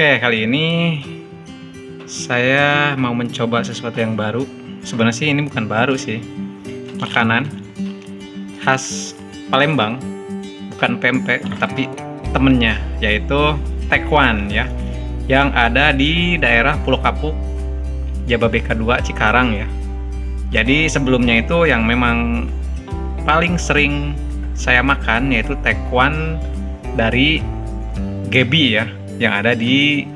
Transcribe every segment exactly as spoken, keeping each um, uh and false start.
Oke, kali ini saya mau mencoba sesuatu yang baru. Sebenarnya sih ini bukan baru sih, makanan khas Palembang, bukan pempek tapi temennya, yaitu tekwan ya, yang ada di daerah Pulo Kapuk, Jababeka dua, Cikarang ya. Jadi sebelumnya itu yang memang paling sering saya makan yaitu tekwan dari Gebi ya, yang ada di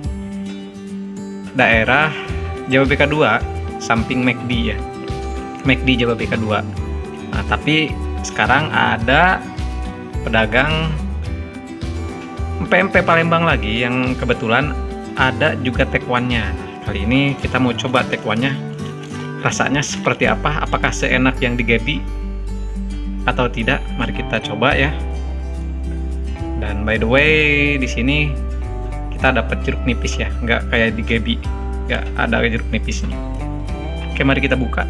daerah Jababeka dua, samping McD ya, McD Jababeka dua. Nah, tapi sekarang ada pedagang pempek Palembang lagi yang kebetulan ada juga tekwannya. Kali ini kita mau coba tekwannya, rasanya seperti apa, apakah seenak yang di Gebi atau tidak. Mari kita coba ya. Dan by the way, di sini kita dapat jeruk nipis ya, nggak kayak di Gebi, nggak ada jeruk nipisnya. Oke, mari kita buka.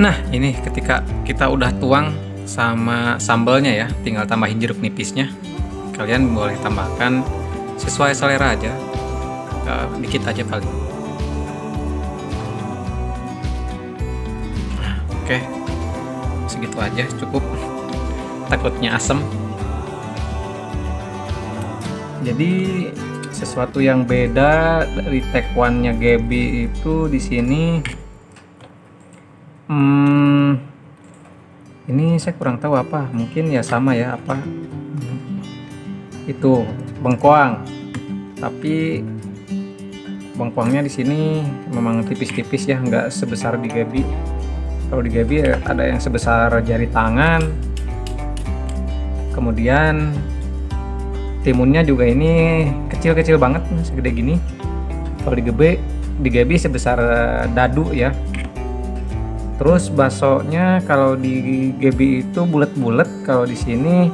Nah, ini ketika kita udah tuang sama sambalnya ya, tinggal tambahin jeruk nipisnya. Kalian boleh tambahkan sesuai selera aja, eh, dikit aja paling. Nah, oke, segitu aja cukup, takutnya asem. Jadi sesuatu yang beda dari tekwannya Gebi itu di sini, hmm, ini saya kurang tahu apa, mungkin ya sama ya apa itu bengkoang, tapi bengkoangnya di sini memang tipis-tipis ya, nggak sebesar di Gebi. Kalau di Gebi ada yang sebesar jari tangan, kemudian timunnya juga ini kecil-kecil banget, segede gini. Kalau di Gebi, di Gebi sebesar dadu ya. Terus baksonya kalau di Gebi itu bulat-bulat, kalau di sini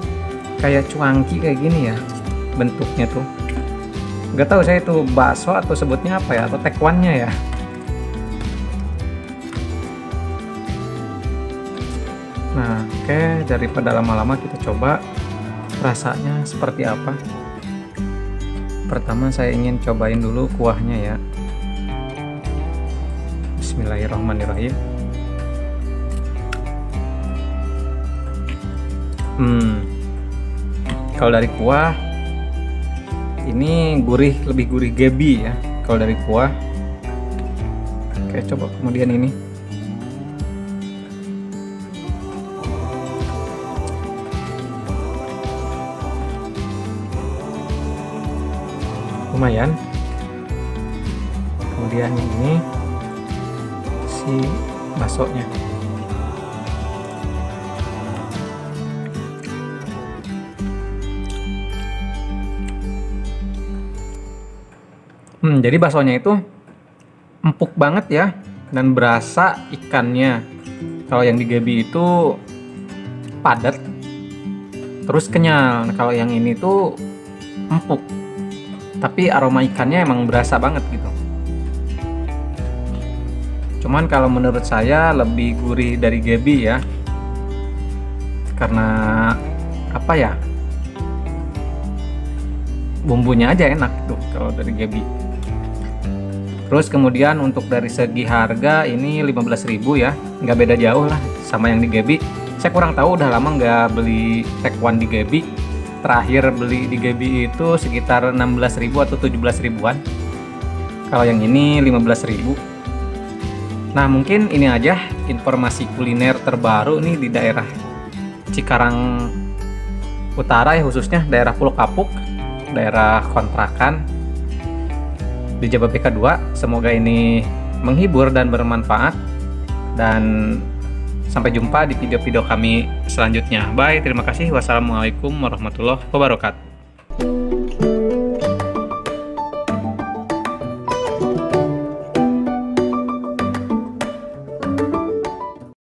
kayak cuangki kayak gini ya bentuknya tuh. Nggak tahu saya itu bakso atau sebutnya apa ya, atau tekwannya ya. Nah, oke, daripada lama-lama kita coba rasanya seperti apa. Pertama saya ingin cobain dulu kuahnya ya. Bismillahirrahmanirrahim. Hmm, kalau dari kuah ini gurih, lebih gurih Gebi ya kalau dari kuah. Oke, coba kemudian ini. Lumayan. Kemudian ini si baksonya. Hmm, jadi baksonya itu empuk banget ya, dan berasa ikannya. Kalau yang di Gebi itu padat, terus kenyal. Kalau yang ini tuh empuk, tapi aroma ikannya emang berasa banget gitu. Cuman kalau menurut saya lebih gurih dari Gebi ya, karena apa ya, bumbunya aja enak tuh kalau dari Gebi. Terus kemudian untuk dari segi harga ini lima belas ribu ya, nggak beda jauh lah sama yang di Gebi. Saya kurang tahu, udah lama nggak beli tekwan di Gebi. Terakhir beli di Gebi itu sekitar enam belas ribu atau tujuh belas ribuan. Kalau yang ini lima belas ribu. Nah, mungkin ini aja informasi kuliner terbaru nih di daerah Cikarang Utara ya, khususnya daerah Pulo Kapuk, daerah kontrakan di Jababeka dua. Semoga ini menghibur dan bermanfaat, dan sampai jumpa di video-video kami selanjutnya. Bye, terima kasih. Wassalamualaikum warahmatullahi wabarakatuh.